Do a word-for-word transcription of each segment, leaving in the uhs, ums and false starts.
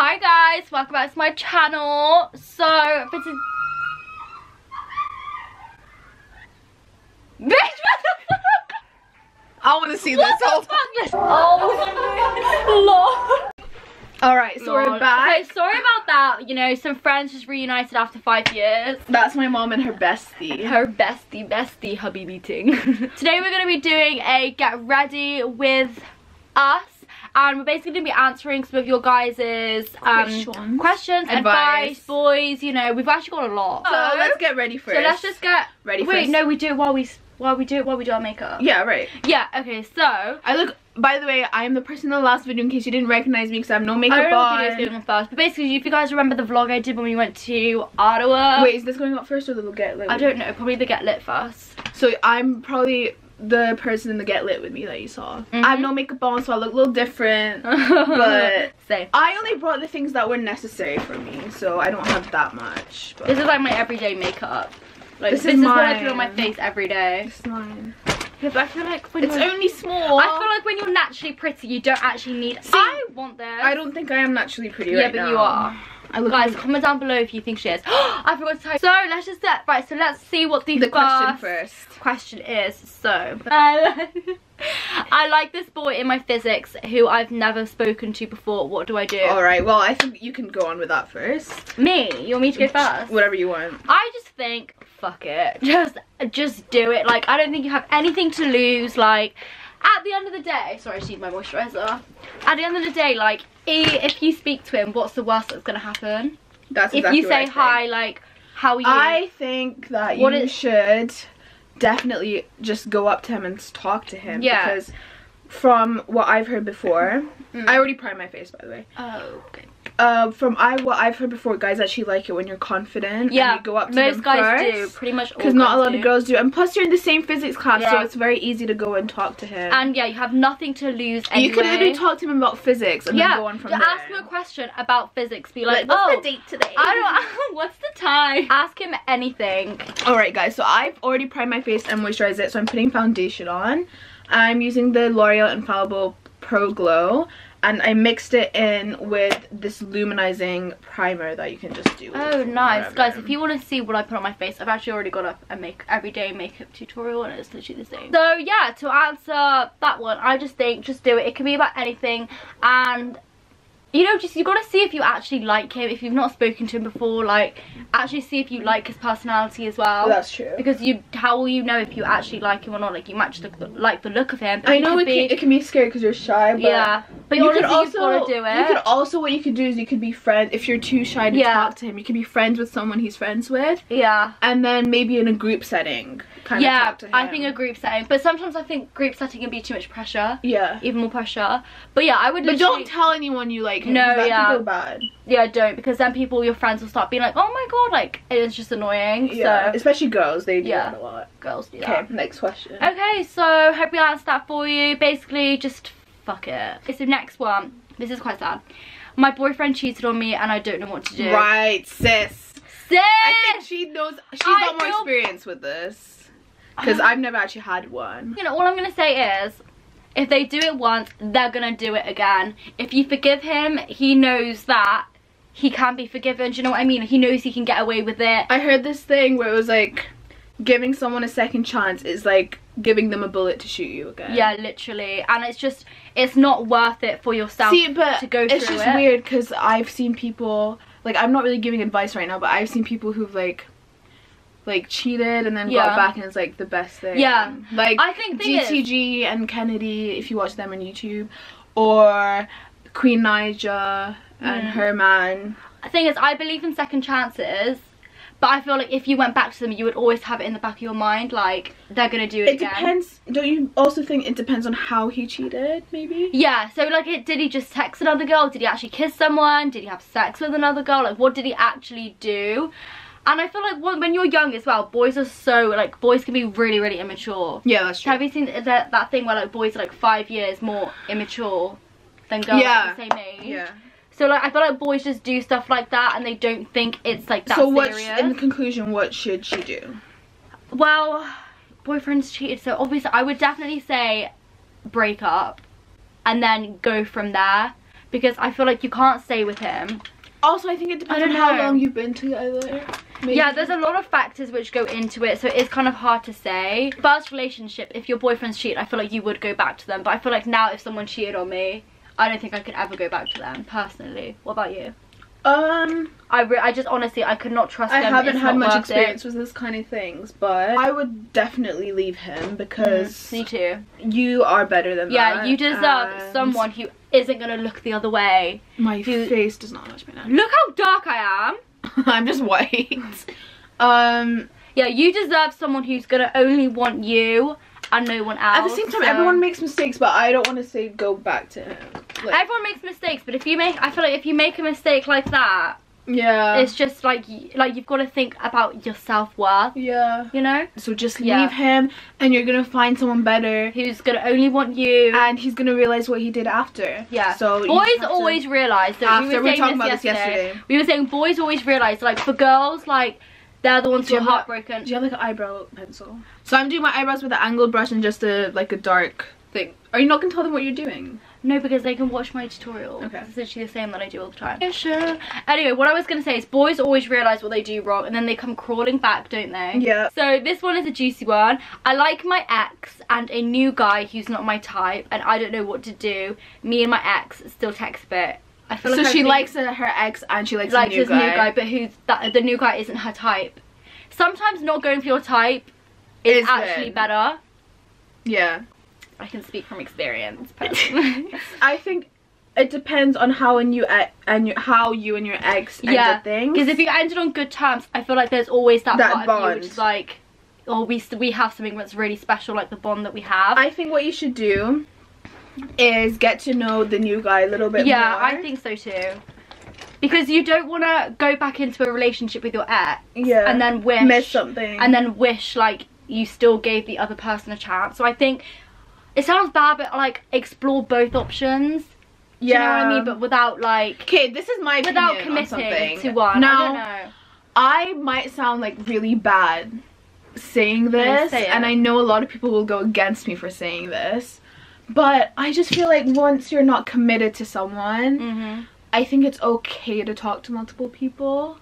Hi guys, welcome back to my channel. So for today, bitch, what the fuck? I want to see this. What the fuck? Oh, Lord. Alright, so Lord. We're back. Okay, sorry about that. You know, some friends just reunited after five years. That's my mom and her bestie. Her bestie, bestie, hubby meeting. Today we're going to be doing a get ready with us. And we're basically going to be answering some of your guys' um, questions, questions advice. advice, boys, you know, we've actually got a lot. So, so let's get ready first. So let's just get ready wait, first. Wait, no, we do it while we, while we do it, while we do our makeup. Yeah, right. Yeah, okay, so. I look, by the way, I am the person in the last video in case you didn't recognize me because I have no makeup on. I don't know if the video's going on first. But basically, if you guys remember the vlog I did when we went to Ottawa. Wait, is this going up first or the get lit? I don't know, probably the get lit first. So I'm probably the person in the get lit with me that you saw. Mm-hmm. I have no makeup on, so I look a little different, but same. I only brought the things that were necessary for me, so I don't have that much. But this is like my everyday makeup. Like this, this is, is what I do on my face every day. It's mine. Yeah, but I feel like when it's you're only small. I feel like when you're naturally pretty, you don't actually need. See, I want this. I don't think I am naturally pretty yeah, right now. Yeah, but you are. I look Guys, like comment down below if you think she is. I forgot to tell you. So let's just get right. So let's see what the, the first question first. Question is. So I like this boy in my physics who I've never spoken to before. What do I do? All right. Well, I think you can go on with that first. Me? You want me to go first? Whatever you want. I just think fuck it. Just just do it. Like I don't think you have anything to lose. Like. At the end of the day, sorry, I just need my moisturizer. At the end of the day, like, if you speak to him, what's the worst that's gonna happen? That's exactly what I think. If you say hi, like, how are you? I think that you should definitely just go up to him and talk to him. Yeah. Because from what I've heard before, mm. I already primed my face, by the way. Oh, okay. Uh, from I what I've heard before, guys actually like it when you're confident. Yeah, and you go up to them first. Most guys do, pretty much all guys do. Because not a lot of girls do. And plus you're in the same physics class, yeah. So it's very easy to go and talk to him. And yeah, you have nothing to lose anyway. You can literally talk to him about physics and yeah. then go on from there. Yeah, ask him a question about physics. Be like, like what's oh, the date today? I don't what's the time? Ask him anything. Alright guys, so I've already primed my face and moisturized it, so I'm putting foundation on. I'm using the L'Oreal Infallible Pro Glow. And I mixed it in with this luminizing primer that you can just do. Oh, nice. Whatever. Guys, if you want to see what I put on my face, I've actually already got up a make everyday makeup tutorial and it's literally the same. So, yeah, to answer that one, I just think just do it. It can be about anything. And, you know, just you've got to see if you actually like him. If you've not spoken to him before, like, actually see if you like his personality as well. That's true. Because you, how will you know if you actually like him or not? Like, you might just look, like the look of him. I know it can, it can be scary because you're shy, but... Yeah. But you could also do it. You could also what you could do is you could be friends if you're too shy to yeah. talk to him. You could be friends with someone he's friends with. Yeah. And then maybe in a group setting, kind yeah, of talk to him. Yeah, I think a group setting. But sometimes I think group setting can be too much pressure. Yeah. Even more pressure. But yeah, I would. But don't tell anyone you like him. No, that yeah. Can go bad. Yeah, don't because then people, your friends, will start being like, oh my god, like it's just annoying. Yeah. So. Especially girls, they do yeah. that a lot. Girls do that. Okay, next question. Okay, so hope we answered that for you. Basically, just. Fuck it. It's the next one. This is quite sad. My boyfriend cheated on me and I don't know what to do. Right, sis. Sis! I think she knows, she's got more experience with this. Because I've never actually had one. You know, all I'm going to say is, if they do it once, they're going to do it again. If you forgive him, he knows that he can be forgiven. Do you know what I mean? He knows he can get away with it. I heard this thing where it was like, giving someone a second chance is like giving them a bullet to shoot you again. Yeah, literally. And it's just, it's not worth it for yourself See, but to go through it. It's just weird because I've seen people, like I'm not really giving advice right now, but I've seen people who've like, like cheated and then yeah. got back and it's like the best thing. Yeah. Like I think G T G is. And Kennedy, if you watch them on YouTube, or Queen Naija and mm. her man. The thing is, I believe in second chances. But I feel like if you went back to them, you would always have it in the back of your mind, like, they're going to do it, it again. It depends. Don't you also think it depends on how he cheated, maybe? Yeah. So, like, it, did he just text another girl? Did he actually kiss someone? Did he have sex with another girl? Like, what did he actually do? And I feel like when you're young as well, boys are so, like, boys can be really, really immature. Yeah, that's true. Have you seen that, that thing where, like, boys are, like, five years more immature than girls yeah. at the same age? Yeah. So, like, I feel like boys just do stuff like that and they don't think it's, like, that so serious. So, in the conclusion, what should she do? Well, boyfriend's cheated, so obviously I would definitely say break up and then go from there. because I feel like you can't stay with him. Also, I think it depends on how long you've been together. Maybe. Yeah, there's a lot of factors which go into it, so it's kind of hard to say. First relationship, if your boyfriend's cheated, I feel like you would go back to them. But I feel like now if someone cheated on me, I don't think I could ever go back to them, personally. What about you? Um, I, re I just honestly, I could not trust I them. I haven't it's had much experience it. with this kind of things, but I would definitely leave him because... Mm, me too. You are better than yeah, that. Yeah, you deserve and... someone who isn't going to look the other way. My who... face does not match me now. Look how dark I am! I'm just white. um, yeah, you deserve someone who's going to only want you and no one else. At the same time, so... everyone makes mistakes, but I don't want to say go back to him. Like, everyone makes mistakes, but if you make, I feel like if you make a mistake like that, yeah, it's just like, like you've got to think about your self-worth. Yeah, you know. So just leave yeah. him, and you're gonna find someone better who's gonna only want you, and he's gonna realize what he did after. Yeah. So boys always realize that. After we were, we were talking about this yesterday, yesterday, we were saying boys always realize, like for girls, like they're the ones who are heartbroken. Do you have like an eyebrow pencil? So I'm doing my eyebrows with an angled brush and just a like a dark thing. Are you not gonna tell them what you're doing? No, because they can watch my tutorial. Okay. It's literally the same that I do all the time. Yeah, sure. Anyway, what I was going to say is boys always realise what they do wrong and then they come crawling back, don't they? Yeah. So this one is a juicy one. I like my ex and a new guy who's not my type and I don't know what to do. Me and my ex still text a bit. I feel like so she likes her ex and she likes, likes the new guy. Likes this new guy, but who's that, the new guy isn't her type. Sometimes not going for your type is it's actually been. better. Yeah. I can speak from experience. I think it depends on how and you e and you, how you and your ex yeah. ended things. Because if you ended on good terms, I feel like there's always that, that part bond. Of you which is like, oh, we we have something that's really special, like the bond that we have. I think what you should do is get to know the new guy a little bit yeah, more. Yeah, I think so too. Because you don't want to go back into a relationship with your ex yeah. and then wish miss something and then wish like you still gave the other person a chance. So I think. It sounds bad, but like explore both options. Yeah, do you know what I mean? But without like, okay, this is my opinion without committing on to one. Now, I don't know. I might sound like really bad saying this, say and I know a lot of people will go against me for saying this, but I just feel like once you're not committed to someone, mm-hmm. I think it's okay to talk to multiple people.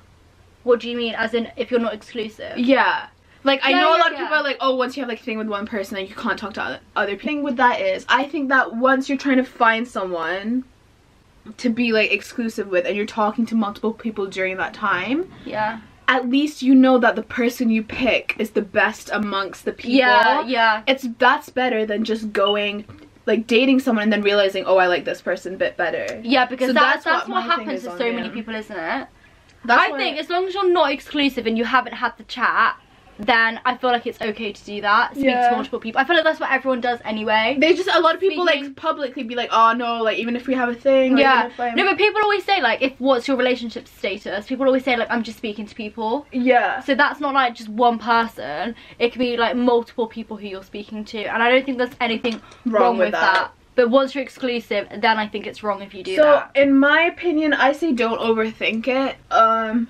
What do you mean? As in, if you're not exclusive? Yeah. Like, I yeah, know a lot yeah, of people yeah. are like, oh, once you have, like, a thing with one person, like, you can't talk to other, other people. The thing with that is, I think that once you're trying to find someone to be, like, exclusive with and you're talking to multiple people during that time, yeah, at least you know that the person you pick is the best amongst the people. Yeah, yeah. It's, that's better than just going, like, dating someone and then realizing, oh, I like this person a bit better. Yeah, because so that, that's, that's what, what happens to so many him. people, isn't it? That's I think as long as you're not exclusive and you haven't had the chat, then I feel like it's okay to do that. Speak yeah. to multiple people. I feel like that's what everyone does anyway. They just, a lot of people Speaking. like publicly be like, oh no, like even if we have a thing. Like, yeah. No, but people always say like, if what's your relationship status? People always say like, I'm just speaking to people. Yeah. So that's not like just one person. It can be like multiple people who you're speaking to. And I don't think there's anything wrong, wrong with, with that. that. But once you're exclusive, then I think it's wrong if you do so, that. So in my opinion, I say don't overthink it. Um...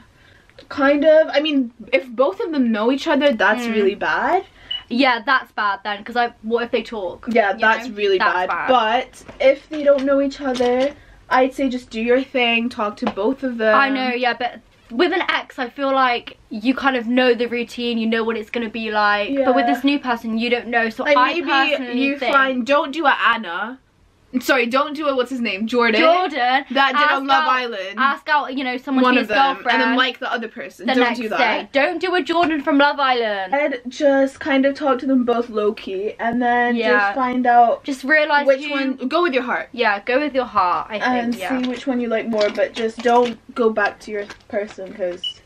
Kind of. I mean, if both of them know each other, that's mm. really bad. Yeah, that's bad then, because I. What if they talk? Yeah, that's know? really that's bad. bad. But if they don't know each other, I'd say just do your thing, talk to both of them. I know, yeah, but with an ex, I feel like you kind of know the routine, you know what it's going to be like. Yeah. But with this new person, you don't know, so like I maybe personally you think... find, don't do a Anna. Sorry, don't do it. What's his name? Jordan. Jordan. That did on Love Island. Ask out, you know, someone One of them, girlfriend. And then like the other person. The don't next do that. Day. Don't do a Jordan from Love Island. I'd just kind of talk to them both low key, and then yeah. just find out. Just realize which you... one. Go with your heart. Yeah, go with your heart. I think. And yeah. see which one you like more, but just don't go back to your person because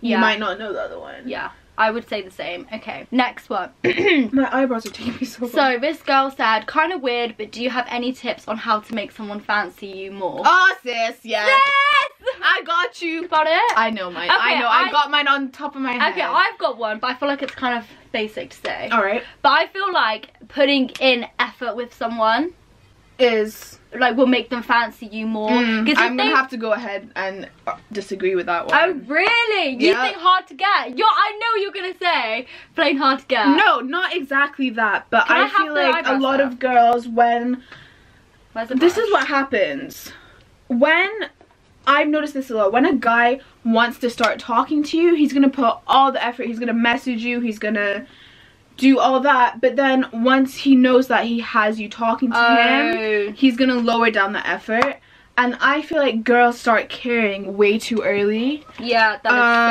yeah. you might not know the other one. Yeah. I would say the same. Okay, next one. My eyebrows are taking me so long. So this girl said, kind of weird, but do you have any tips on how to make someone fancy you more? Oh, sis, yes. Yes! I got you. You got it? I know mine. Okay, I know. I, I got mine on top of my head. Okay, I've got one, but I feel like it's kind of basic to say. All right. But I feel like putting in effort with someone is... like will make them fancy you more. Mm, I'm gonna have to go ahead and disagree with that one. Oh really? You yeah. think hard to get? You're, I know you're gonna say plain hard to get. No, not exactly that. But I, I feel like a lot of girls when Where's the This brush? Is what happens when, I've noticed this a lot, when a guy wants to start talking to you, he's gonna put all the effort, he's gonna message you, he's gonna do all that, but then once he knows that he has you talking to oh. him, he's gonna lower down the effort. And I feel like girls start caring way too early. Yeah, that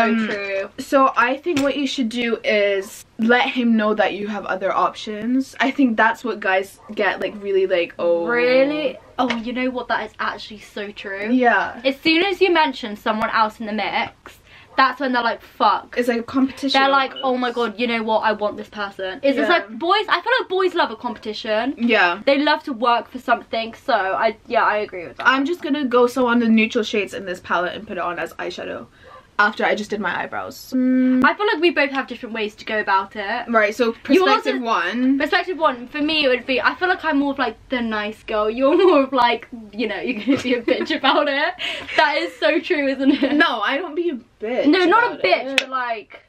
um, is so true. So I think what you should do is let him know that you have other options. I think that's what guys get, like, really like, oh. Really? Oh, you know what? That is actually so true. Yeah. As soon as you mention someone else in the mix, that's when they're like, fuck. It's like a competition. They're like, oh my god, you know what? I want this person. It's yeah. just like, boys, I feel like boys love a competition. Yeah. They love to work for something, so I, yeah, I agree with that. I'm just gonna go so on the neutral shades in this palette and put it on as eyeshadow after I just did my eyebrows. Mm. I feel like we both have different ways to go about it. Right, so perspective one. Perspective one, for me it would be, I feel like I'm more of like the nice girl. You're more of like, you know, you're gonna be a bitch about it. That is so true, isn't it? No, I don't be a bitch. No, not a bitch, it. But like,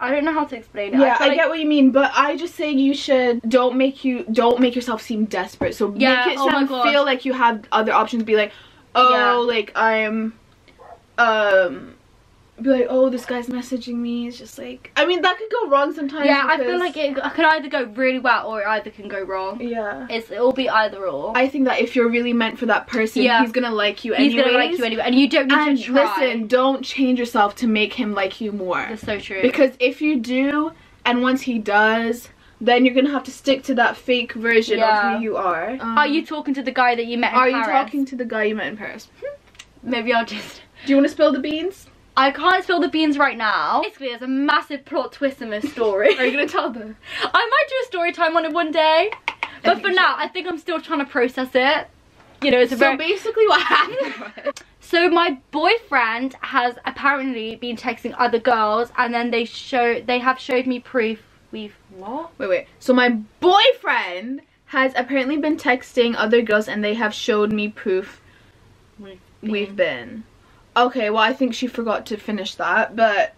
I don't know how to explain it. Yeah, I, I like, get what you mean, but I just say you should, don't make you, don't make yourself seem desperate. So yeah, make it sound, oh feel like you have other options. Be like, oh, yeah. like I'm, um... be like, oh, this guy's messaging me. It's just like, I mean, that could go wrong sometimes. Yeah, I feel like it could either go really well or it either can go wrong. Yeah, it's it'll be either or. I think that if you're really meant for that person, yeah. he's gonna like you anyways. He's gonna like you anyway, and you don't need and to try. Listen, don't change yourself to make him like you more. That's so true. Because if you do, and once he does, then you're gonna have to stick to that fake version yeah. of who you are. Um, are you talking to the guy that you met in Paris? Are you talking to the guy you met in Paris? Maybe I'll just. Do you want to spill the beans? I can't spill the beans right now. Basically, there's a massive plot twist in this story. Are you going to tell them? I might do a story time on it one day. But for now, I think I'm still trying to process it. You know, it's a very... So basically what happened? So my boyfriend has apparently been texting other girls, and then they show they have showed me proof we've... What? Wait, wait. So my boyfriend has apparently been texting other girls, and they have showed me proof we've been... We've been. Okay, well, I think she forgot to finish that, but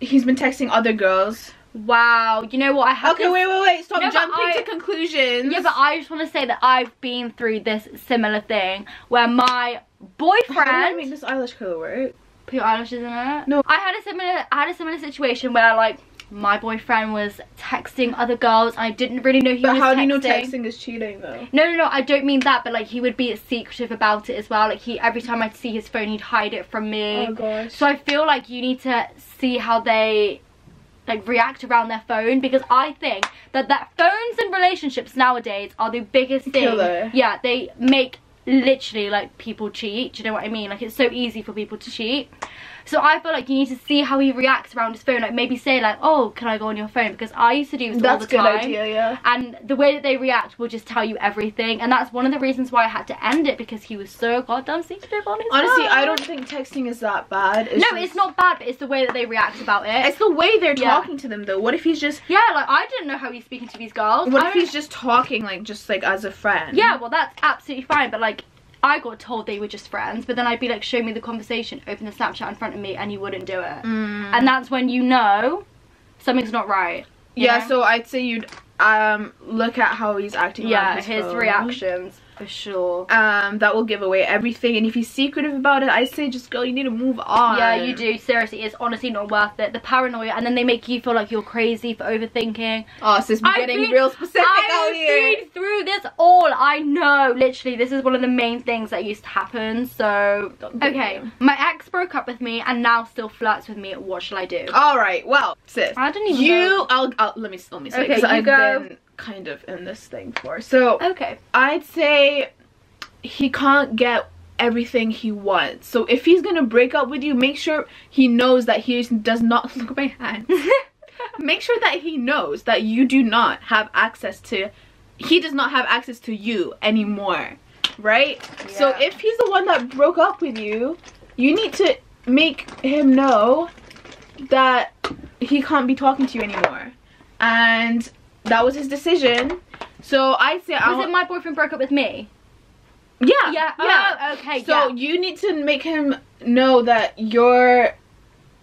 he's been texting other girls. Wow, you know what? I have Okay, to... wait, wait, wait, stop no, jumping I... to conclusions. Yeah, but I just want to say that I've been through this similar thing where my boyfriend... How do I make this eyelash curl work? Put your eyelashes in it? No. I had a similar, I had a similar situation where, like, my boyfriend was texting other girls. I didn't really know he but was texting. But how do you know texting is cheating though? No, no, no, I don't mean that, but like he would be secretive about it as well. Like he, every time I'd see his phone, he'd hide it from me. Oh gosh. So I feel like you need to see how they like react around their phone, because I think that, that phones and relationships nowadays are the biggest thing. Killer. Yeah, they make literally like people cheat. Do you know what I mean? Like it's so easy for people to cheat. So I feel like you need to see how he reacts around his phone. Like maybe say like, oh, can I go on your phone? Because I used to do this all the time. That's a good idea, yeah. And the way that they react will just tell you everything. And that's one of the reasons why I had to end it, because he was so goddamn secretive on his phone. Honestly, I don't think texting is that bad. It's no, just... it's not bad, but it's the way that they react about it. It's the way they're yeah. talking to them though. What if he's just... Yeah, like I didn't know how he's speaking to these girls. What I if don't... he's just talking like, just like as a friend? Yeah, well that's absolutely fine, but like... I got told they were just friends, but then I'd be like, show me the conversation, open the Snapchat in front of me, and he wouldn't do it. Mm. And that's when you know something's not right. Yeah, know? So I'd say you'd um, look at how he's acting. Yeah, his, his reactions, for sure. Um, that will give away everything. And if he's secretive about it, I say just, girl, you need to move on. Yeah, you do. Seriously, it's honestly not worth it. The paranoia, and then they make you feel like you're crazy for overthinking. Oh, so it's getting been, real specific out here. I've been through this all. I know, literally, this is one of the main things that used to happen. So, okay, my ex broke up with me and now still flirts with me. What shall I do? All right, well, sis, I don't even you, know. I'll, I'll, let me, let me say, because okay, I've go. been... kind of in this thing for so okay I'd say he can't get everything he wants. So if he's gonna break up with you, make sure he knows that he does not look at my hand make sure that he knows that you do not have access to he does not have access to you anymore, right? Yeah. So if he's the one that broke up with you, you need to make him know that he can't be talking to you anymore, and that was his decision. So I say, I was it my boyfriend broke up with me? Yeah, yeah, yeah. Oh, okay. So yeah. you need to make him know that you're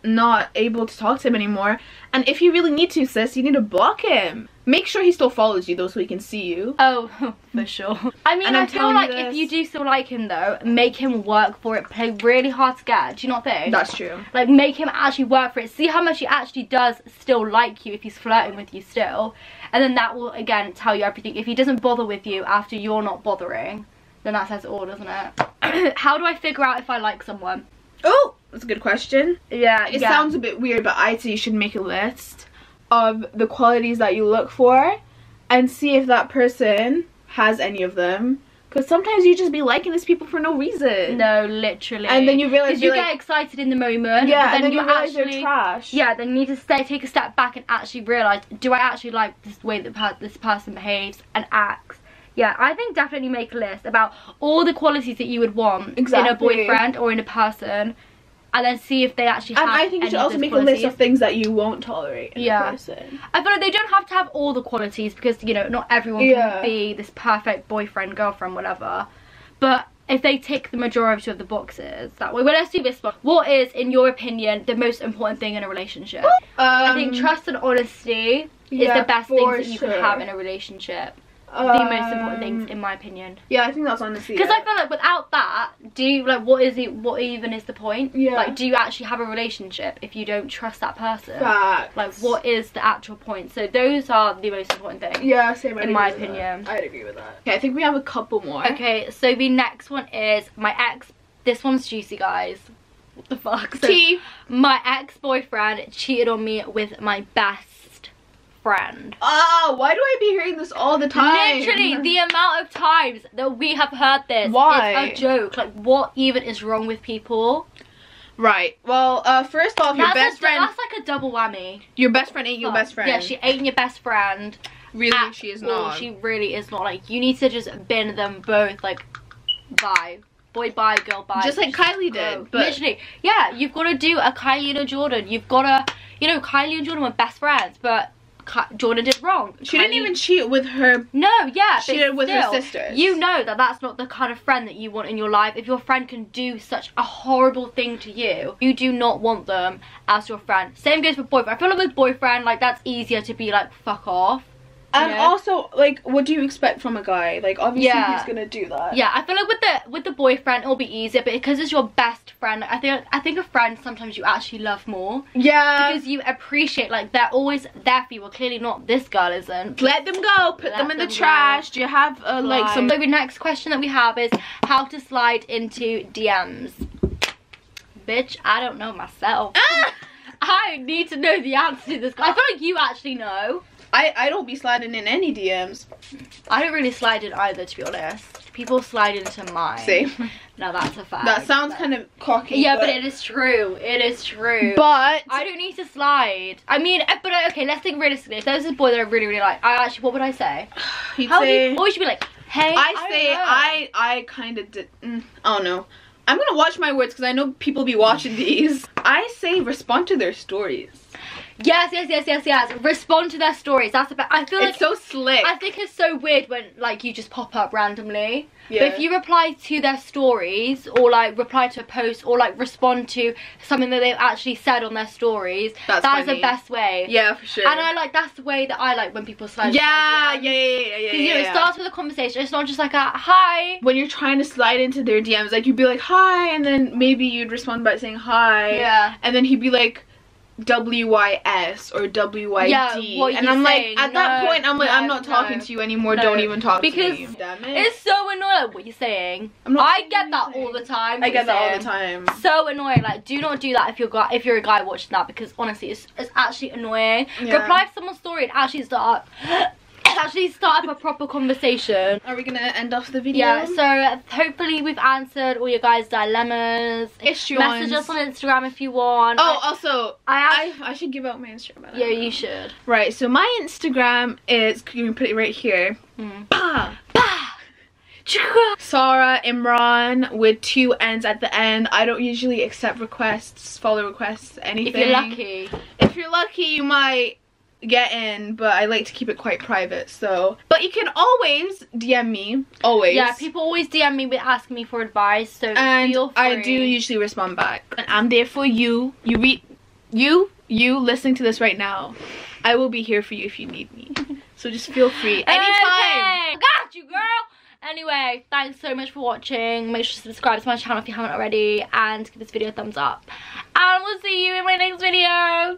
not able to talk to him anymore. And if you really need to, sis, you need to block him. Make sure he still follows you though, so he can see you. Oh, for sure. I mean, and I I'm feel like if you do still like him though, make him work for it. Play really hard to get. Do you not think? That's true. Like, make him actually work for it. See how much he actually does still like you if he's flirting with you still. And then that will, again, tell you everything. If he doesn't bother with you after you're not bothering, then that says it all, doesn't it? How do I figure out if I like someone? Oh, that's a good question. Yeah, it yeah. sounds a bit weird, but I'd say you should make a list of the qualities that you look for and see if that person has any of them. Because sometimes you just be liking these people for no reason. No, literally. And then you realize you like, get excited in the moment. Yeah, but then, and then you, you realize actually, they're trash. Yeah, then you need to stay, take a step back and actually realize, do I actually like this way that per this person behaves and acts? Yeah, I think definitely make a list about all the qualities that you would want exactly. in a boyfriend or in a person, and then see if they actually have. And I think you should also make qualities. a list of things that you won't tolerate in yeah. a person. I feel like they don't have to have all the qualities, because, you know, not everyone yeah. can be this perfect boyfriend, girlfriend, whatever. But if they tick the majority of the boxes, that way. Well, let's do this one. What is, in your opinion, the most important thing in a relationship? Um, I think trust and honesty yeah, is the best thing that you sure. can have in a relationship. The most important things, in my opinion. Yeah, I think that's honestly. Because I feel like without that, do you, like, what is it? What even is the point? Yeah. Like, do you actually have a relationship if you don't trust that person? Facts. Like, what is the actual point? So those are the most important things. Yeah, same. In my opinion, I'd agree with that. Okay, I think we have a couple more. Okay, so the next one is my ex. This one's juicy, guys. What the fuck? So my ex-boyfriend cheated on me with my best friend. Oh, why do I be hearing this all the time? Literally, the amount of times that we have heard this. Why? It's a joke. Like, what even is wrong with people? Right. Well, uh, first off, your best friend. That's like a double whammy. Your best friend ain't your best friend. Yeah, she ain't your best friend. Really, she is not. She really is not. Like, you need to just bin them both. Like, bye. Boy, bye. Girl, bye. Just like Kylie did. But literally, yeah, you've got to do a Kylie and a Jordan. You've got to, you know, Kylie and Jordan were best friends, but Jordan did wrong. She Kylie. didn't even cheat with her. No, yeah, she did with still, her sisters. You know that that's not the kind of friend that you want in your life. If your friend can do such a horrible thing to you, you do not want them as your friend. Same goes for boyfriend. I feel like with boyfriend, like, that's easier to be like, fuck off. And know? also, like, what do you expect from a guy? Like, obviously, yeah. he's gonna do that. Yeah, I feel like with the with the boyfriend, it'll be easier, but because it's your best friend, I think I think a friend sometimes you actually love more. Yeah. Because you appreciate, like, they're always there for you. Well, clearly not. This girl isn't. Let them go. Put Let them in them the trash. Go. Do you have uh, like some? So the next question that we have is how to slide into D Ms. Bitch, I don't know myself. Ah! I need to know the answer to this. I feel like you actually know. I, I don't be sliding in any D Ms. I don't really slide in either, to be honest. People slide into mine. Same. Now that's a fact. That sounds but... kind of cocky. Yeah, but... but it is true. It is true. But I don't need to slide. I mean, but okay, let's think realistically. If there was a boy that I really, really like, I actually, what would I say? You'd How say... would you always be like, hey, I, I say, I, I kind of did, mm, I don't know. I'm gonna watch my words because I know people be watching these. I say respond to their stories. Yes, yes, yes, yes, yes. Respond to their stories. That's about. I feel like it's so slick. I think it's so weird when, like, you just pop up randomly. Yeah. But if you reply to their stories, or like reply to a post, or like respond to something that they've actually said on their stories, that's that is the best way. Yeah, for sure. And I like that's the way that I like when people slide. Yeah, into my D Ms. yeah, yeah, yeah, yeah. Because you yeah, know yeah. it starts with a conversation. It's not just like a hi. When you're trying to slide into their D Ms, like you'd be like hi, and then maybe you'd respond by saying hi. Yeah. And then he'd be like W Y S or W Y D, yeah, and I'm saying? like at no, that point I'm like no, I'm not talking no, to you anymore no. don't even talk because to me because it. it's so annoying what you're saying. I'm not I get that all the time I get that saying. all the time so annoying. Like, do not do that if you're guy if you're a guy watching that, because honestly it's, it's actually annoying. Yeah. Reply to someone's story and actually start actually start up a proper conversation. Are we gonna end off the video? Yeah, so hopefully we've answered all your guys' dilemmas. Issues. Message us on Instagram if you want. Oh, I, also, I, I I should give out my Instagram. Yeah, know. you should. Right, so my Instagram is, can you put it right here? Mm. Bah! Bah! Sarah Imran with two N's at the end. I don't usually accept requests, follow requests, anything. If you're lucky. If you're lucky, you might get in, but I like to keep it quite private. So, but you can always D M me, always. Yeah, people always D M me with asking me for advice, so and feel free. I do usually respond back, and I'm there for you. You read you, you listening to this right now, I will be here for you if you need me. So just feel free anytime. Okay. Got you, girl. Anyway, thanks so much for watching. Make sure to subscribe to my channel if you haven't already, and give this video a thumbs up. And we'll see you in my next video.